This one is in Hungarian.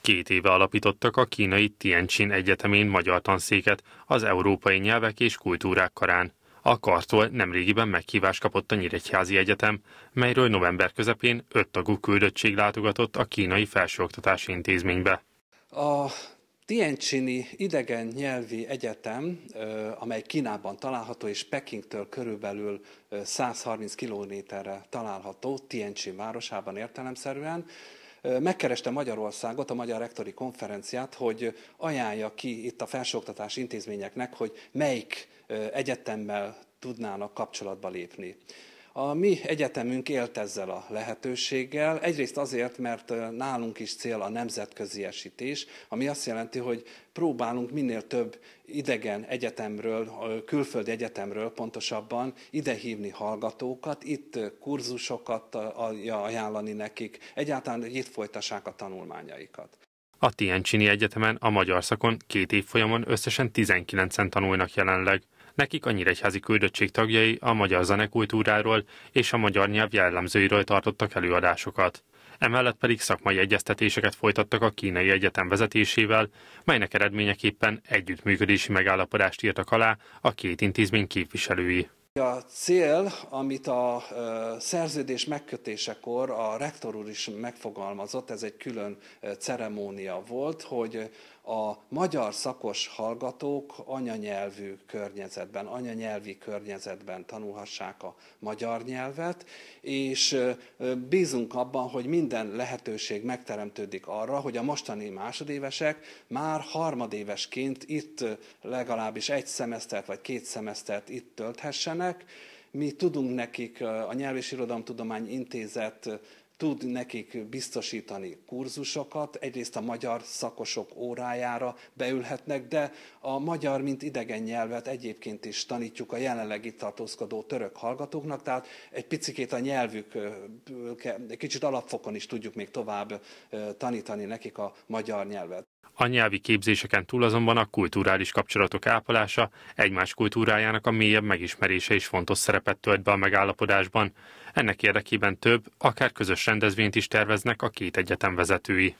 2 éve alapítottak a kínai Tiencsin egyetemén magyar tanszéket az európai nyelvek és kultúrák karán. A kartól nemrégiben meghívást kapott a Nyíregyházi Egyetem, melyről november közepén 5 tagú küldöttség látogatott a kínai felsőoktatási intézménybe. A Tiencsini idegen nyelvi egyetem, amely Kínában található és Pekingtől körülbelül 130 kilométerre található, Tiencsin városában értelemszerűen, megkereste Magyarországot, a Magyar Rektori Konferenciát, hogy ajánlja ki itt a felsőoktatási intézményeknek, hogy melyik egyetemmel tudnának kapcsolatba lépni. A mi egyetemünk élt ezzel a lehetőséggel, egyrészt azért, mert nálunk is cél a nemzetköziesítés, ami azt jelenti, hogy próbálunk minél több idegen egyetemről, külföldi egyetemről pontosabban idehívni hallgatókat, itt kurzusokat ajánlani nekik, egyáltalán itt folytassák a tanulmányaikat. A Tiencsini Egyetemen a magyar szakon 2 év folyamon összesen 19-en tanulnak jelenleg. Nekik a nyíregyházi küldöttség tagjai a magyar zenekultúráról és a magyar nyelv jellemzőiről tartottak előadásokat. Emellett pedig szakmai egyeztetéseket folytattak a kínai egyetem vezetésével, melynek eredményeképpen együttműködési megállapodást írtak alá a 2 intézmény képviselői. A cél, amit a szerződés megkötésekor a rektor úr is megfogalmazott, ez egy külön ceremónia volt, hogy a magyar szakos hallgatók anyanyelvi környezetben tanulhassák a magyar nyelvet, és bízunk abban, hogy minden lehetőség megteremtődik arra, hogy a mostani másodévesek már harmadévesként itt legalábbis 1 szemesztert vagy 2 szemesztert itt tölthessenek. Mi tudunk nekik, a Nyelv- és Irodalomtudomány Intézet tud nekik biztosítani kurzusokat, egyrészt a magyar szakosok órájára beülhetnek, de a magyar, mint idegen nyelvet egyébként is tanítjuk a jelenleg itt tartózkodó török hallgatóknak, tehát egy picikét a nyelvük, egy kicsit alapfokon is tudjuk még tovább tanítani nekik a magyar nyelvet. A nyelvi képzéseken túl azonban a kulturális kapcsolatok ápolása, egymás kultúrájának a mélyebb megismerése is fontos szerepet tölt be a megállapodásban. Ennek érdekében több, akár közös rendezvényt is terveznek a 2 egyetem vezetői.